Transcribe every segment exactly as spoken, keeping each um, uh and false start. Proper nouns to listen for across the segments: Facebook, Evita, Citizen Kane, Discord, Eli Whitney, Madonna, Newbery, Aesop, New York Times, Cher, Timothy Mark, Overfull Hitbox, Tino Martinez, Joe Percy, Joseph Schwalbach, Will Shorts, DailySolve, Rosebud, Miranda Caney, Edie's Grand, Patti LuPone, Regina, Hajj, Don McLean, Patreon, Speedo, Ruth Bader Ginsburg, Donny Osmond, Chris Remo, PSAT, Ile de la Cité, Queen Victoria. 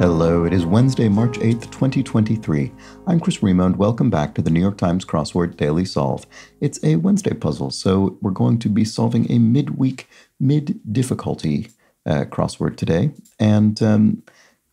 Hello, it is Wednesday, March eighth, twenty twenty-three. I'm Chris Remo and welcome back to the New York Times Crossword Daily Solve. It's a Wednesday puzzle, so we're going to be solving a midweek, mid-difficulty uh, crossword today. And um,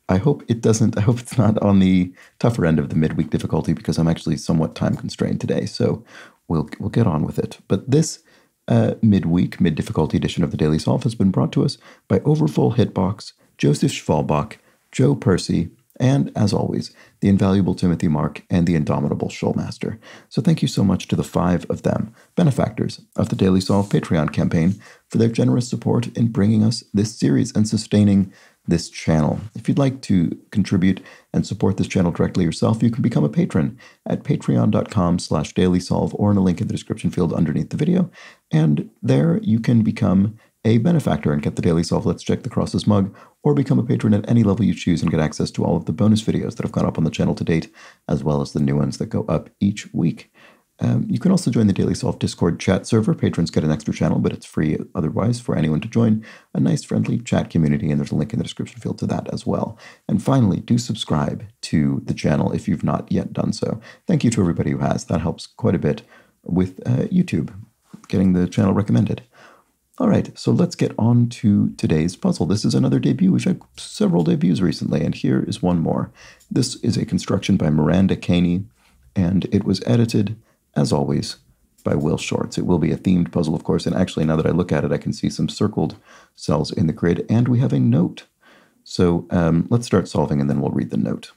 I hope it doesn't, I hope it's not on the tougher end of the midweek difficulty because I'm actually somewhat time constrained today. So we'll, we'll get on with it. But this uh, midweek, mid-difficulty edition of the Daily Solve has been brought to us by Overfull Hitbox, Joseph Schwalbach, Joe Percy, and, as always, the invaluable Timothy Mark and the indomitable Shoalmaster. So thank you so much to the five of them, benefactors of the Daily Solve Patreon campaign, for their generous support in bringing us this series and sustaining this channel. If you'd like to contribute and support this channel directly yourself, you can become a patron at patreon.com slash dailysolve or in a link in the description field underneath the video. And there you can become a benefactor and get the Daily Solve Let's Check the Crosses mug, or become a patron at any level you choose and get access to all of the bonus videos that have gone up on the channel to date, as well as the new ones that go up each week. Um, you can also join the Daily Solve Discord chat server. Patrons get an extra channel, but it's free otherwise for anyone to join. A nice, friendly chat community, and there's a link in the description field to that as well. And finally, do subscribe to the channel if you've not yet done so. Thank you to everybody who has. That helps quite a bit with uh, YouTube, getting the channel recommended. All right, so let's get on to today's puzzle. This is another debut. We've had several debuts recently, and here is one more. This is a construction by Miranda Caney, and it was edited, as always, by Will Shorts. It will be a themed puzzle, of course, and actually, now that I look at it, I can see some circled cells in the grid, and we have a note. So um, let's start solving, and then we'll read the note.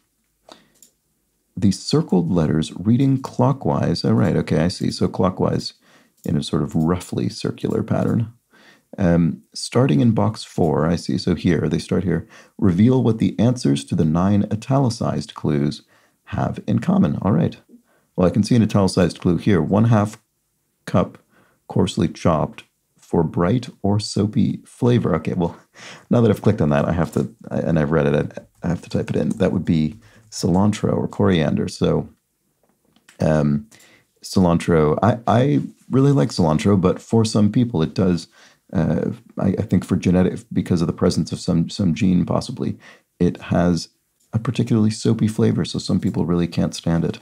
The circled letters reading clockwise. All right, okay, I see. So clockwise in a sort of roughly circular pattern. Um, starting in box four, I see, so here, they start here, reveal what the answers to the nine italicized clues have in common. All right. Well, I can see an italicized clue here. One half cup coarsely chopped for bright or soapy flavor. Okay, well, now that I've clicked on that, I have to, and I've read it, I have to type it in. That would be cilantro or coriander. So, um, cilantro, I, I really like cilantro, but for some people it does... Uh, I, I think for genetic, because of the presence of some some gene possibly, it has a particularly soapy flavor, so some people really can't stand it.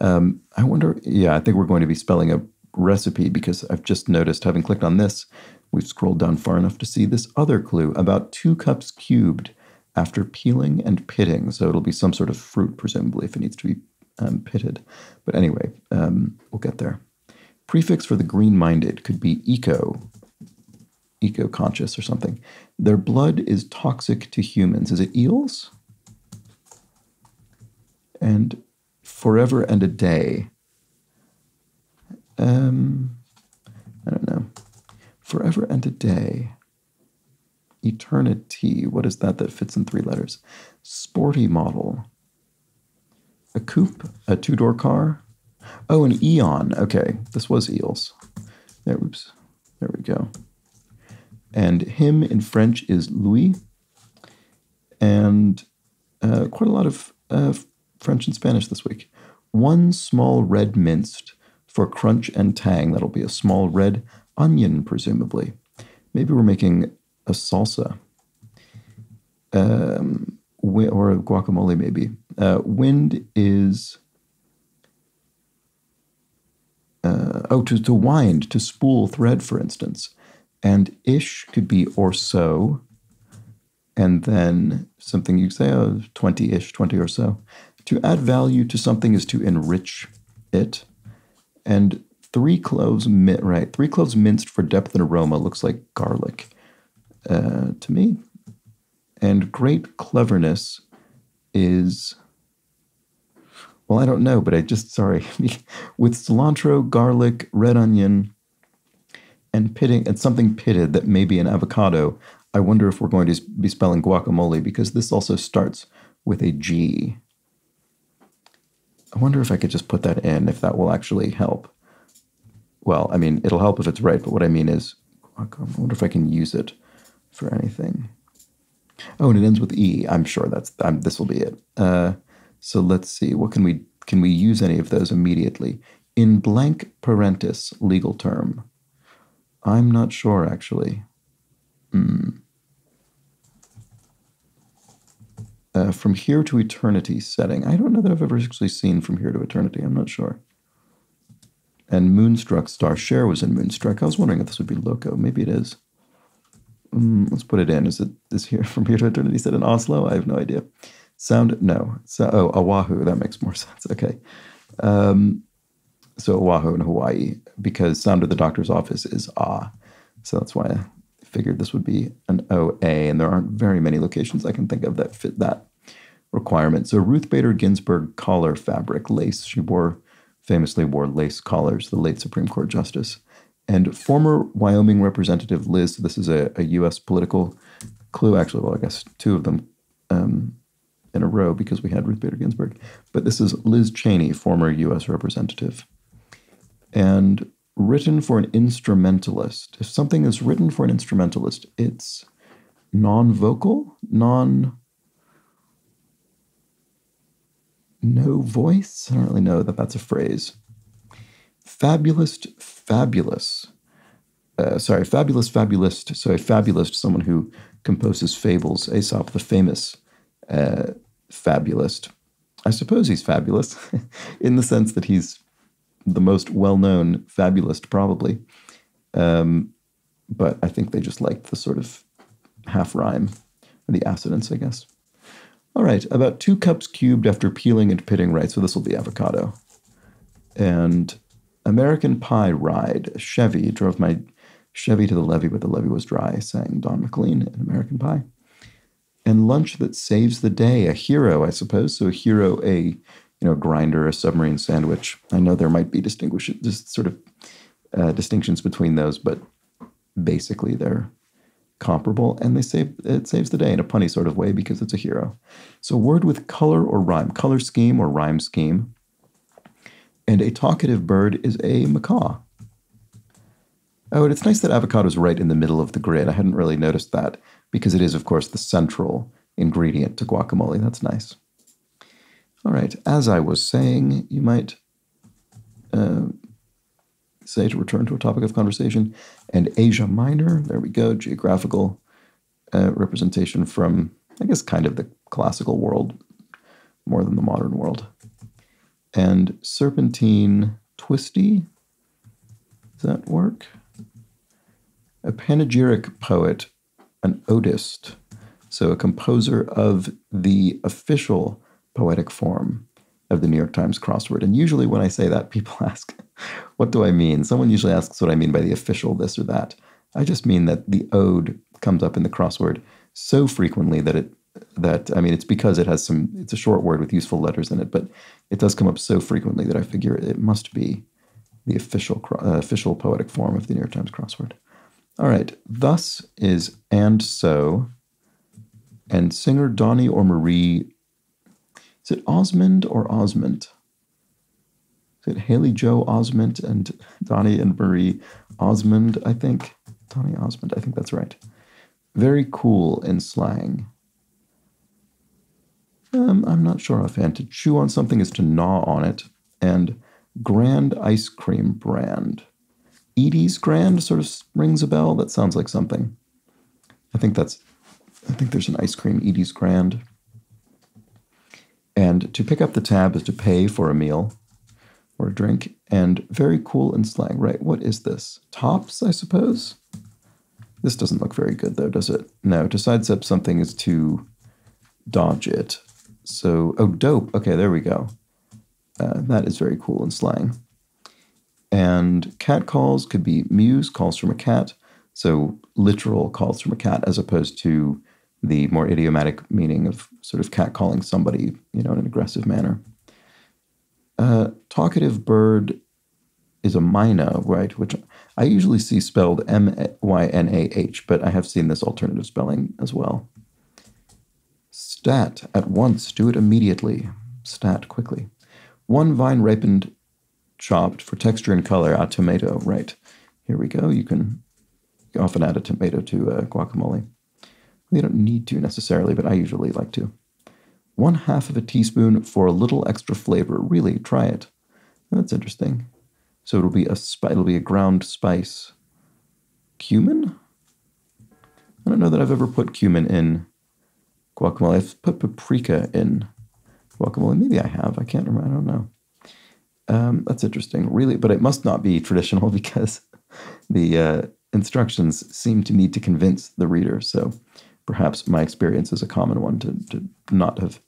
Um, I wonder, yeah, I think we're going to be spelling a recipe because I've just noticed, having clicked on this, we've scrolled down far enough to see this other clue about two cups cubed after peeling and pitting. So it'll be some sort of fruit, presumably, if it needs to be um, pitted. But anyway, um, we'll get there. Prefix for the green-minded could be eco, eco-conscious or something. Their blood is toxic to humans. Is it eels? And forever and a day. Um, I don't know. Forever and a day. Eternity. What is that that fits in three letters? Sporty model. A coupe? A two-door car? Oh, an eon. Okay. This was eels. There, oops. There we go. And him in French is Louis, and uh, quite a lot of uh, French and Spanish this week. One small red minced for crunch and tang. That'll be a small red onion, presumably. Maybe we're making a salsa um, or a guacamole, maybe. Uh, wind is... Uh, oh, to, to wind, to spool thread, for instance. And ish could be or so, and then something you say, oh, twenty-ish, twenty or so. To add value to something is to enrich it. And three cloves, right, three cloves minced for depth and aroma looks like garlic uh, to me. And great cleverness is, well, I don't know, but I just, sorry. With cilantro, garlic, red onion, and pitting, and something pitted that may be an avocado. I wonder if we're going to be spelling guacamole because this also starts with a G. I wonder if I could just put that in, if that will actually help. Well, I mean, it'll help if it's right, but what I mean is, I wonder if I can use it for anything. Oh, and it ends with E. I'm sure that's, I'm, this will be it. Uh, so let's see, what can we, can we use any of those immediately? In blank parentis, legal term. I'm not sure, actually. Mm. uh, From Here to Eternity setting. I don't know that I've ever actually seen From Here to Eternity. I'm not sure. And Moonstruck star Cher was in Moonstruck. I was wondering if this would be Loco. Maybe it is. Mm, let's put it in. Is it is here From Here to Eternity set in Oslo? I have no idea. Sound? No. So, oh, Oahu. That makes more sense. Okay. Um, so Oahu in Hawaii, because Sound of the Doctor's Office is ah. So that's why I figured this would be an O A, and there aren't very many locations I can think of that fit that requirement. So Ruth Bader Ginsburg collar fabric, lace. She wore, famously wore lace collars, the late Supreme Court Justice. And former Wyoming Representative Liz, this is a, a U S political clue, actually, well, I guess two of them um, in a row because we had Ruth Bader Ginsburg. But this is Liz Cheney, former U S Representative. And written for an instrumentalist. If something is written for an instrumentalist, it's non-vocal, non... no voice? I don't really know that that's a phrase. Fabulous, fabulous. Uh, sorry, fabulous, fabulist. So a fabulist, someone who composes fables. Aesop, the famous uh, fabulist. I suppose he's fabulous in the sense that he's the most well-known fabulist, probably. Um, but I think they just liked the sort of half-rhyme, or the assonance, I guess. All right, about two cups cubed after peeling and pitting, right? So this will be avocado. And American Pie ride, Chevy. Drove my Chevy to the levee, but the levee was dry, sang Don McLean in American Pie. And lunch that saves the day, a hero, I suppose. So a hero, a... you know, grinder, a submarine sandwich. I know there might be distinguish, just sort of uh, distinctions between those, but basically they're comparable, and they save it saves the day in a punny sort of way because it's a hero. So word with color or rhyme, color scheme or rhyme scheme. And a talkative bird is a macaw. Oh, and it's nice that avocado is right in the middle of the grid. I hadn't really noticed that because it is, of course, the central ingredient to guacamole. That's nice. All right, as I was saying, you might uh, say to return to a topic of conversation, and Asia Minor, there we go, geographical uh, representation from, I guess, kind of the classical world, more than the modern world. And serpentine twisty, does that work? A panegyric poet, an odist, so a composer of the official poetic form of the New York Times crossword. And usually when I say that, people ask, what do I mean? Someone usually asks what I mean by the official this or that. I just mean that the ode comes up in the crossword so frequently that it, that, I mean, it's because it has some, it's a short word with useful letters in it, but it does come up so frequently that I figure it must be the official, uh, official poetic form of the New York Times crossword. All right, thus is and so, and singer Donny or Marie Is it Osmond or Osmond? Is it Haley Joe Osmond and Donny and Marie Osmond, I think? Donny Osmond, I think that's right. Very cool in slang. Um, I'm not sure offhand. To chew on something is to gnaw on it. And grand ice cream brand. Edie's Grand sort of rings a bell. That sounds like something. I think that's, I think there's an ice cream, Edie's Grand. And to pick up the tab is to pay for a meal or a drink. And very cool in slang, right? What is this? Tops, I suppose? This doesn't look very good, though, does it? No, to sidestep something is to dodge it. So, oh, dope. Okay, there we go. Uh, that is very cool in slang. And cat calls could be mews, calls from a cat. So literal calls from a cat as opposed to the more idiomatic meaning of sort of catcalling somebody, you know, in an aggressive manner. Uh, talkative bird is a myna, right? Which I usually see spelled M Y N A H, but I have seen this alternative spelling as well. Stat, at once, do it immediately. Stat, quickly. One vine ripened, chopped for texture and color, a tomato, right? Here we go. You can often add a tomato to uh, guacamole. They don't need to necessarily, but I usually like to. One half of a teaspoon for a little extra flavor. Really, try it. That's interesting. So it'll be a sp- it'll be a ground spice. Cumin? I don't know that I've ever put cumin in guacamole. I've put paprika in guacamole. Maybe I have. I can't remember. I don't know. Um, that's interesting. Really, but it must not be traditional because the uh, instructions seem to need to convince the reader. So perhaps my experience is a common one to, to not have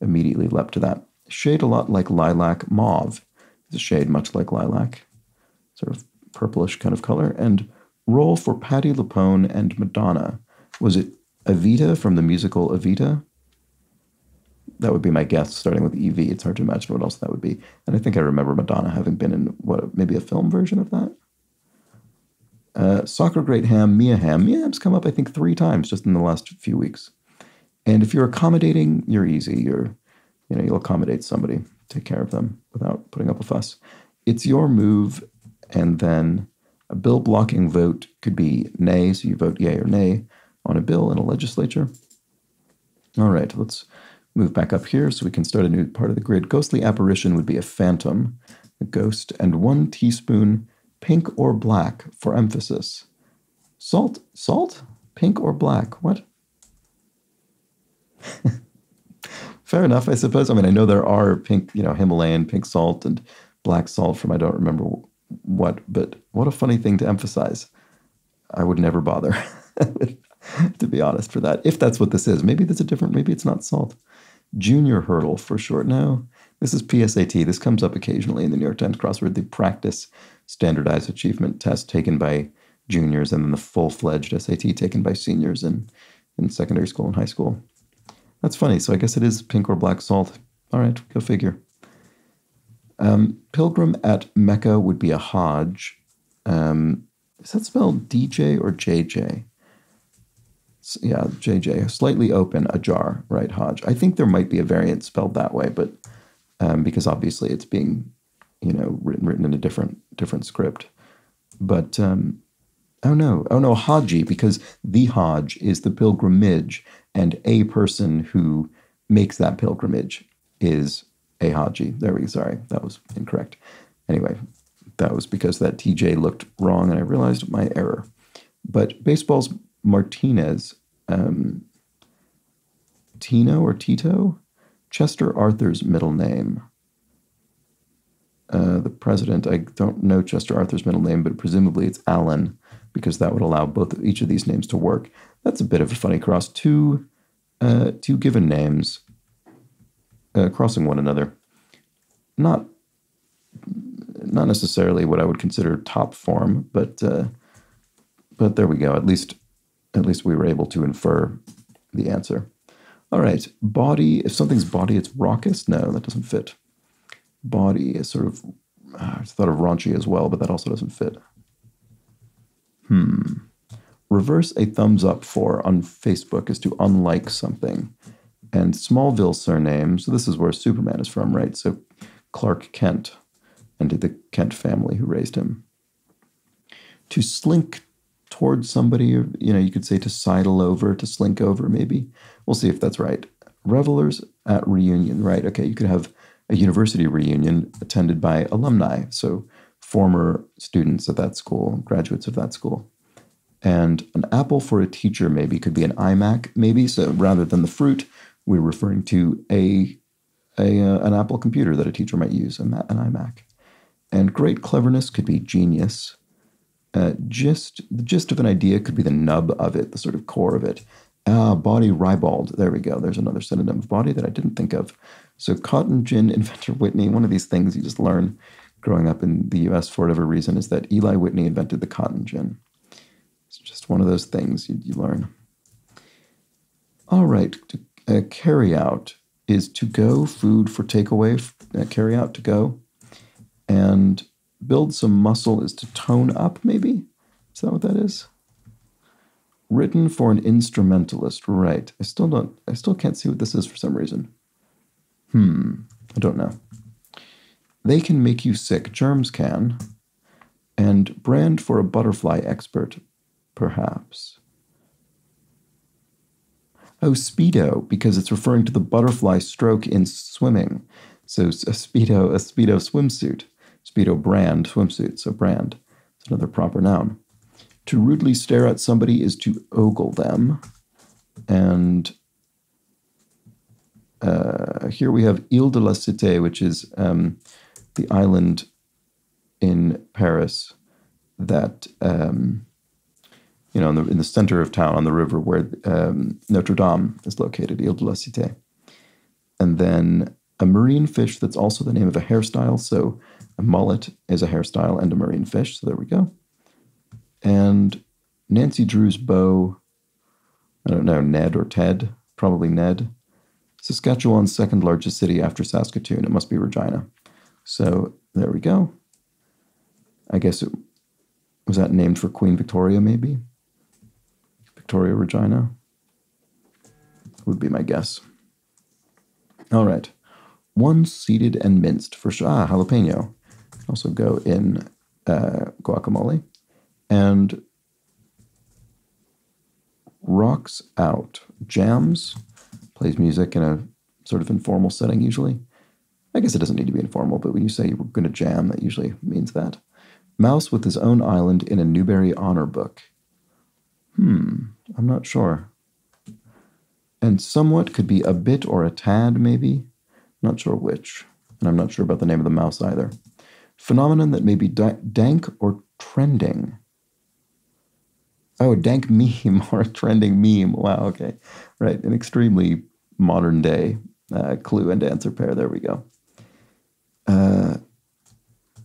immediately leapt to that. Shade a lot like lilac. Mauve is a shade much like lilac, sort of purplish kind of color. And role for Patti LuPone and Madonna. Was it Evita from the musical Evita? That would be my guess, starting with E V. It's hard to imagine what else that would be. And I think I remember Madonna having been in, what, maybe a film version of that? Uh, soccer great Hamm, Mia Hamm. Mia Hamm's come up, I think, three times just in the last few weeks. And if you're accommodating, you're easy. You're, you know, you'll accommodate somebody, take care of them without putting up a fuss. It's your move, and then a bill blocking vote could be nay, so you vote yay or nay on a bill in a legislature. All right, let's move back up here so we can start a new part of the grid. Ghostly apparition would be a phantom, a ghost, and one teaspoon pink or black for emphasis. Salt, salt, pink or black, what? Fair enough, I suppose. I mean, I know there are pink, you know, Himalayan pink salt and black salt from I don't remember what, but what a funny thing to emphasize. I would never bother, to be honest, for that. If that's what this is, maybe that's a different, maybe it's not salt. Junior hurdle for short. No, this is P S A T. This comes up occasionally in the New York Times crossword, the practice standardized achievement test taken by juniors and then the full-fledged S A T taken by seniors in, in secondary school and high school. That's funny. So I guess it is pink or black salt. All right, go figure. Um, pilgrim at Mecca would be a Hajj. Um, is that spelled D J or J J? Yeah, J J, slightly open, ajar, right, Hajj. I think there might be a variant spelled that way, but um, because obviously it's being, you know, written, written in a different different script. But, um, oh no, oh no, Haji, because the Hajj is the pilgrimage, and a person who makes that pilgrimage is a Haji. There we go, sorry, that was incorrect. Anyway, that was because that T J looked wrong, and I realized my error. But baseball's Martinez, um, Tino or Tito, Chester Arthur's middle name. Uh, the president, I don't know Chester Arthur's middle name, but presumably it's Allen, because that would allow both of each of these names to work. That's a bit of a funny cross. Two, uh, two given names uh, crossing one another. Not, not necessarily what I would consider top form, but uh, but there we go. At least. At least we were able to infer the answer. All right, body. If something's body, it's raucous. No, that doesn't fit. Body is sort of, I thought of raunchy as well, but that also doesn't fit. Hmm. Reverse a thumbs up for on Facebook is to unlike something. And Smallville surname, so this is where Superman is from, right? So Clark Kent and the Kent family who raised him. To slink towards somebody, or, you know, you could say to sidle over, to slink over, maybe. We'll see if that's right. Revelers at reunion, right? Okay, you could have a university reunion attended by alumni, so former students of that school, graduates of that school. And an apple for a teacher, maybe, could be an iMac, maybe. So rather than the fruit, we're referring to a, a uh, an Apple computer that a teacher might use, an iMac. And great cleverness could be genius. Uh, gist, the gist of an idea could be the nub of it, the sort of core of it. Ah, body ribald. There we go. There's another synonym of body that I didn't think of. So cotton gin inventor Whitney, one of these things you just learn growing up in the U S for whatever reason, is that Eli Whitney invented the cotton gin. It's just one of those things you, you learn. All right. To, uh, carry out is to go, food for takeaway, uh, carry out to go. And build some muscle is to tone up, maybe? Is that what that is? Written for an instrumentalist, right. I still don't, I still can't see what this is for some reason. Hmm, I don't know. They can make you sick, germs can. And brand for a butterfly expert, perhaps. Oh, Speedo, because it's referring to the butterfly stroke in swimming. So a Speedo, a Speedo swimsuit. Speedo brand, swimsuit, so brand. It's another proper noun. To rudely stare at somebody is to ogle them. And Uh, here we have Ile de la Cité, which is um, the island in Paris that, um, you know, in the, in the center of town on the river where um, Notre Dame is located, Ile de la Cité. And then a marine fish that's also the name of a hairstyle. So a mullet is a hairstyle and a marine fish. So there we go. And Nancy Drew's beau, I don't know, Ned or Ted, probably Ned. Saskatchewan's second largest city after Saskatoon. It must be Regina. So there we go. I guess it was that named for Queen Victoria, maybe? Victoria Regina would be my guess. All right. One seeded and minced for ah, jalapeno. Also go in uh, guacamole. And rocks out, jams, plays music in a sort of informal setting usually. I guess it doesn't need to be informal, but when you say you're going to jam, that usually means that. Mouse with his own island in a Newbery honor book. Hmm, I'm not sure. And somewhat could be a bit or a tad, maybe. Not sure which. And I'm not sure about the name of the mouse either. Phenomenon that may be da- dank or trending. Oh, a dank meme or a trending meme. Wow, okay. Right, an extremely modern day uh, clue and answer pair. There we go. Uh,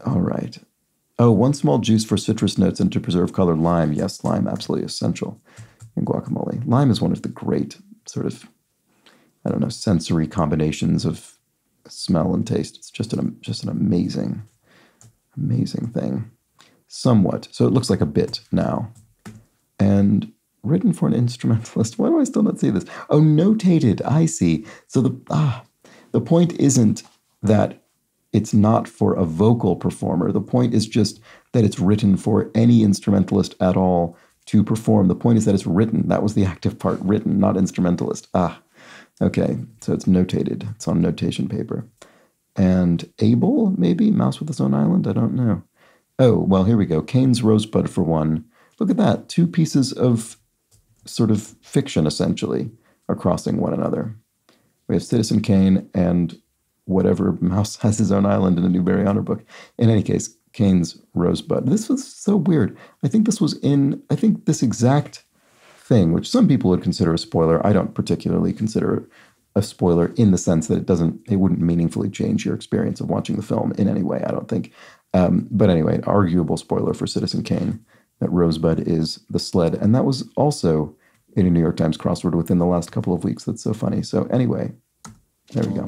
all right. Oh, one small juice for citrus notes and to preserve color, lime. Yes, lime, absolutely essential in guacamole. Lime is one of the great sort of, I don't know, sensory combinations of smell and taste. It's just an just an amazing, amazing thing. Somewhat. So it looks like a bit now. And written for an instrumentalist. Why do I still not see this? Oh, notated. I see. So the ah, the point isn't that it's not for a vocal performer. The point is just that it's written for any instrumentalist at all to perform. The point is that it's written. That was the active part, written, not instrumentalist. Ah, okay. So it's notated. It's on notation paper. And able, maybe? Mouse with his own island? I don't know. Oh, well, here we go. Kane's Rosebud for one. Look at that. Two pieces of sort of fiction, essentially, are crossing one another. We have Citizen Kane and whatever mouse has his own island in a Newbery honor book. In any case, Kane's Rosebud. This was so weird. I think this was in, I think this exact thing, which some people would consider a spoiler. I don't particularly consider a spoiler in the sense that it doesn't, it wouldn't meaningfully change your experience of watching the film in any way, I don't think. Um, but anyway, an arguable spoiler for Citizen Kane, that Rosebud is the sled. And that was also in a New York Times crossword within the last couple of weeks. That's so funny. So anyway, there we go.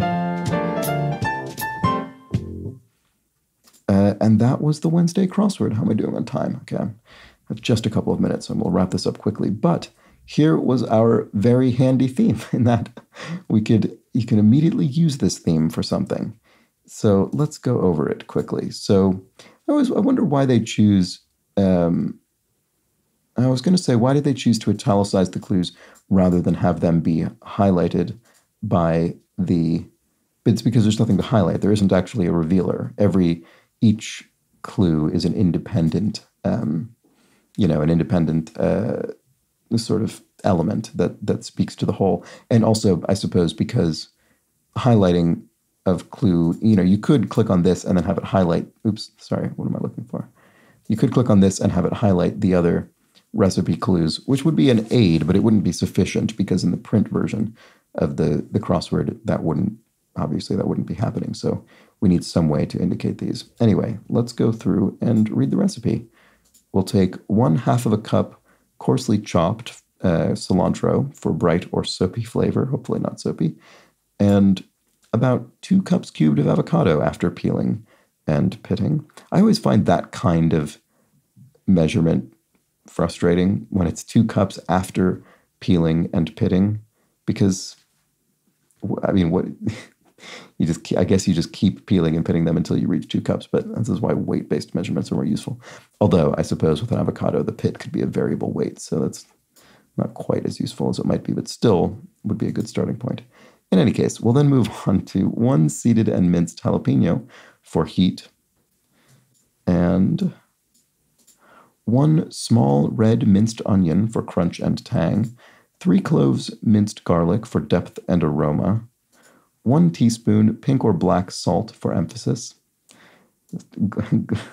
Uh, and that was the Wednesday crossword. How am I doing on time? Okay, I have just a couple of minutes and we'll wrap this up quickly. But here was our very handy theme in that we could, you can immediately use this theme for something. So let's go over it quickly. So I always I wonder why they choose, um, I was going to say, why did they choose to italicize the clues rather than have them be highlighted by the, it's because there's nothing to highlight. There isn't actually a revealer. Every Each clue is an independent, um, you know, an independent uh, sort of element that that speaks to the whole. And also, I suppose, because highlighting of clue, you know, you could click on this and then have it highlight. Oops, sorry, what am I looking for? You could click on this and have it highlight the other recipe clues, which would be an aid, but it wouldn't be sufficient because in the print version of the, the crossword, that wouldn't, obviously, that wouldn't be happening. So we need some way to indicate these. Anyway, let's go through and read the recipe. We'll take one half of a cup coarsely chopped uh, cilantro for bright or soapy flavor, hopefully not soapy, and about two cups cubed of avocado after peeling and pitting. I always find that kind of measurement frustrating when it's two cups after peeling and pitting, because, I mean, what... You just, I guess you just keep peeling and pitting them until you reach two cups, but this is why weight-based measurements are more useful. Although I suppose with an avocado, the pit could be a variable weight, so that's not quite as useful as it might be, but still would be a good starting point. In any case, we'll then move on to one seeded and minced jalapeno for heat, and one small red minced onion for crunch and tang, three cloves minced garlic for depth and aroma, one teaspoon pink or black salt for emphasis.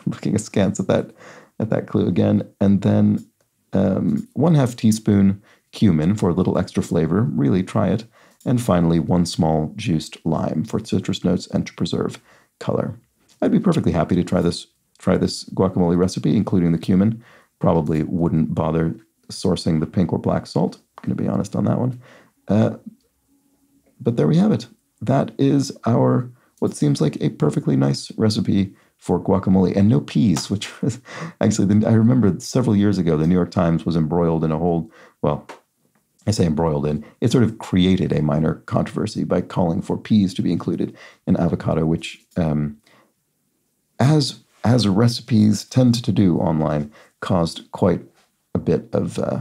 Looking askance at that at that clue again. And then um, one half teaspoon cumin for a little extra flavor. Really try it. And finally, one small juiced lime for citrus notes and to preserve color. I'd be perfectly happy to try this try this guacamole recipe, including the cumin. Probably wouldn't bother sourcing the pink or black salt. I'm going to be honest on that one. Uh, but there we have it. That is our, what seems like a perfectly nice recipe for guacamole, and no peas, which was actually, the, I remember several years ago, the New York Times was embroiled in a whole, well, I say embroiled in, it sort of created a minor controversy by calling for peas to be included in avocado, which um, as, as recipes tend to do online, caused quite a bit of, uh,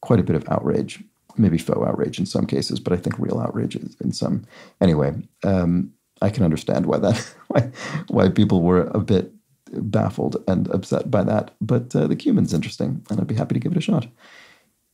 quite a bit of outrage, maybe faux outrage in some cases, but I think real outrage in some. Anyway, um, I can understand why that, why, why people were a bit baffled and upset by that. But uh, the cumin's interesting, and I'd be happy to give it a shot.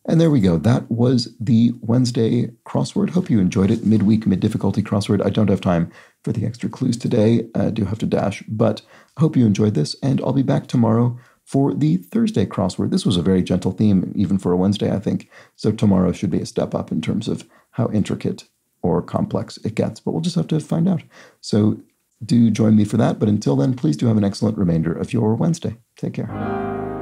And there we go. That was the Wednesday crossword. Hope you enjoyed it. Midweek, mid-difficulty crossword. I don't have time for the extra clues today. I do have to dash, but I hope you enjoyed this, and I'll be back tomorrow for the Thursday crossword. This was a very gentle theme, even for a Wednesday, I think. So tomorrow should be a step up in terms of how intricate or complex it gets, but we'll just have to find out. So do join me for that. But until then, please do have an excellent remainder of your Wednesday. Take care.